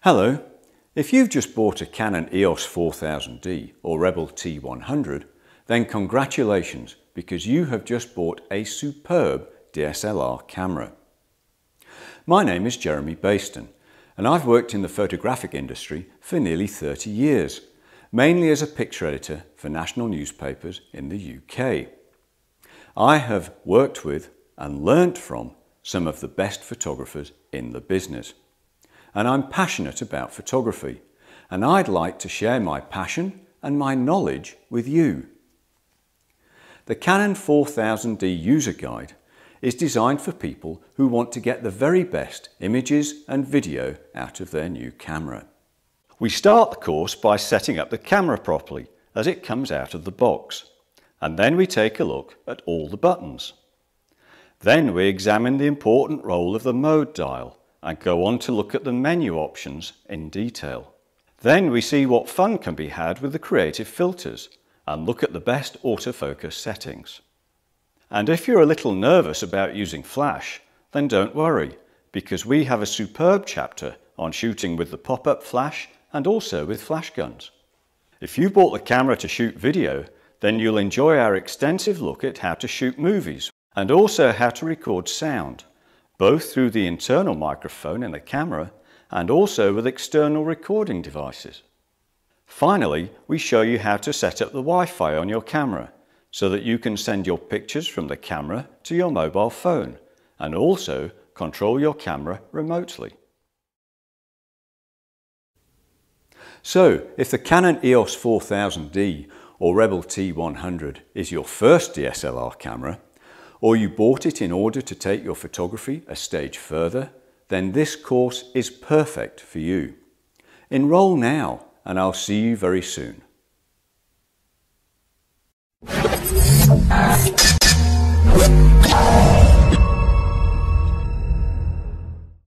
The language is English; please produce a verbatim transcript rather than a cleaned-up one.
Hello, if you've just bought a Canon E O S four thousand D or Rebel T one hundred, then congratulations, because you have just bought a superb D S L R camera. My name is Jeremy Bayston, and I've worked in the photographic industry for nearly thirty years, mainly as a picture editor for national newspapers in the U K. I have worked with and learnt from some of the best photographers in the business. And I'm passionate about photography, and I'd like to share my passion and my knowledge with you. The Canon four thousand D User Guide is designed for people who want to get the very best images and video out of their new camera. We start the course by setting up the camera properly as it comes out of the box, and then we take a look at all the buttons. Then we examine the important role of the mode dial and go on to look at the menu options in detail. Then we see what fun can be had with the creative filters and look at the best autofocus settings. And if you're a little nervous about using flash, then don't worry, because we have a superb chapter on shooting with the pop-up flash and also with flash guns. If you bought the camera to shoot video, then you'll enjoy our extensive look at how to shoot movies and also how to record sound, both through the internal microphone in the camera and also with external recording devices. Finally, we show you how to set up the Wi-Fi on your camera so that you can send your pictures from the camera to your mobile phone and also control your camera remotely. So, if the Canon E O S four thousand D or Rebel T one hundred is your first D S L R camera, or you bought it in order to take your photography a stage further, then this course is perfect for you. Enroll now, and I'll see you very soon.